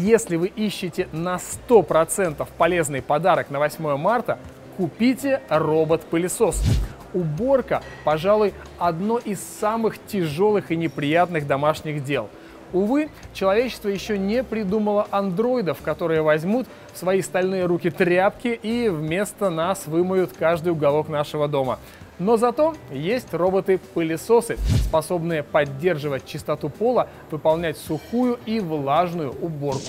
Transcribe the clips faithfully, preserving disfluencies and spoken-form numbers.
Если вы ищете на сто процентов полезный подарок на восьмое марта, купите робот-пылесос. Уборка, пожалуй, одно из самых тяжелых и неприятных домашних дел. Увы, человечество еще не придумало андроидов, которые возьмут в свои стальные руки тряпки и вместо нас вымоют каждый уголок нашего дома. Но зато есть роботы-пылесосы, способные поддерживать чистоту пола, выполнять сухую и влажную уборку.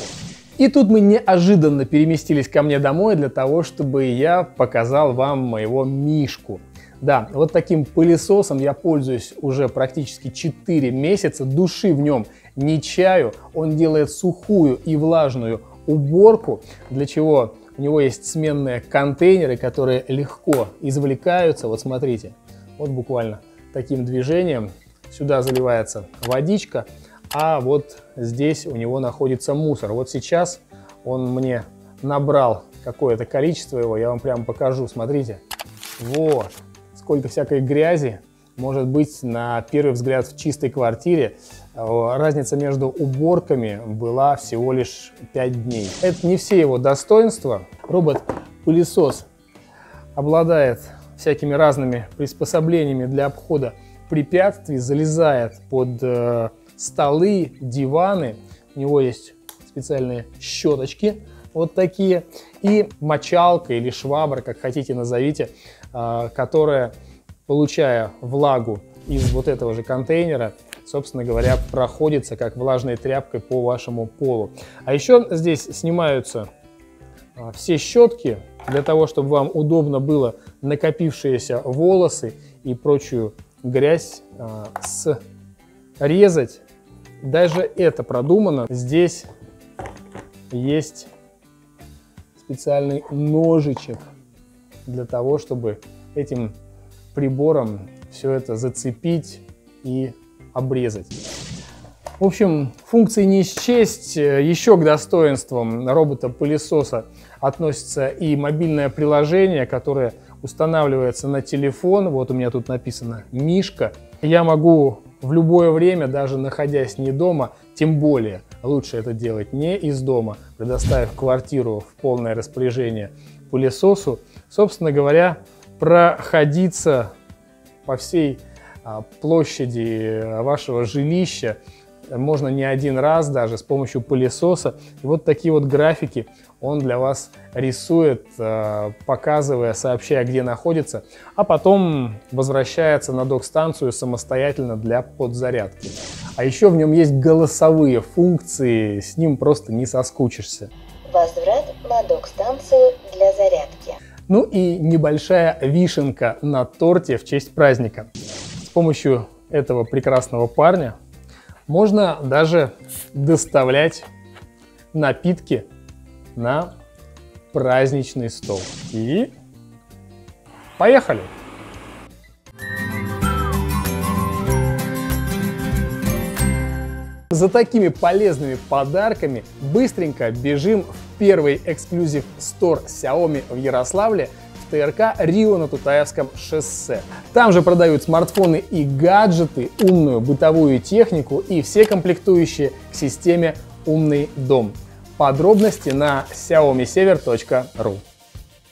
И тут мы неожиданно переместились ко мне домой для того, чтобы я показал вам моего Мишку. Да, вот таким пылесосом я пользуюсь уже практически четыре месяца, души в нем не чаю. Он делает сухую и влажную уборку, для чего у него есть сменные контейнеры, которые легко извлекаются. Вот смотрите, вот буквально таким движением сюда заливается водичка, а вот здесь у него находится мусор. Вот сейчас он мне набрал какое-то количество его, я вам прямо покажу, смотрите. Вот, сколько всякой грязи может быть на первый взгляд в чистой квартире. Разница между уборками была всего лишь пять дней. Это не все его достоинства. Робот-пылесос обладает всякими разными приспособлениями для обхода препятствий, залезает под э, столы, диваны. У него есть специальные щеточки, вот такие, и мочалка или швабра, как хотите назовите, э, которая, получая влагу из вот этого же контейнера, собственно говоря, проходится как влажной тряпкой по вашему полу. А еще здесь снимаются все щетки для того, чтобы вам удобно было накопившиеся волосы и прочую грязь а, срезать. Даже это продумано. Здесь есть специальный ножичек для того, чтобы этим прибором все это зацепить и обрезать. В общем, функции не счесть. Еще к достоинствам робота-пылесоса относится и мобильное приложение, которое устанавливается на телефон. Вот у меня тут написано «Мишка». Я могу в любое время, даже находясь не дома, тем более лучше это делать не из дома, предоставив квартиру в полное распоряжение пылесосу, собственно говоря, проходиться по всей площади вашего жилища можно не один раз даже с помощью пылесоса. И вот такие вот графики он для вас рисует, показывая, сообщая, где находится, а потом возвращается на док-станцию самостоятельно для подзарядки. А еще в нем есть голосовые функции, с ним просто не соскучишься. Возврат на док-станцию для зарядки. Ну и небольшая вишенка на торте в честь праздника. С помощью этого прекрасного парня можно даже доставлять напитки на праздничный стол. И поехали! За такими полезными подарками быстренько бежим в первый эксклюзив стор Xiaomi в Ярославле, в ТРК Рио на Тутаевском шоссе. Там же продают смартфоны и гаджеты, умную бытовую технику и все комплектующие к системе «Умный дом». Подробности на xiaomisever точка ру.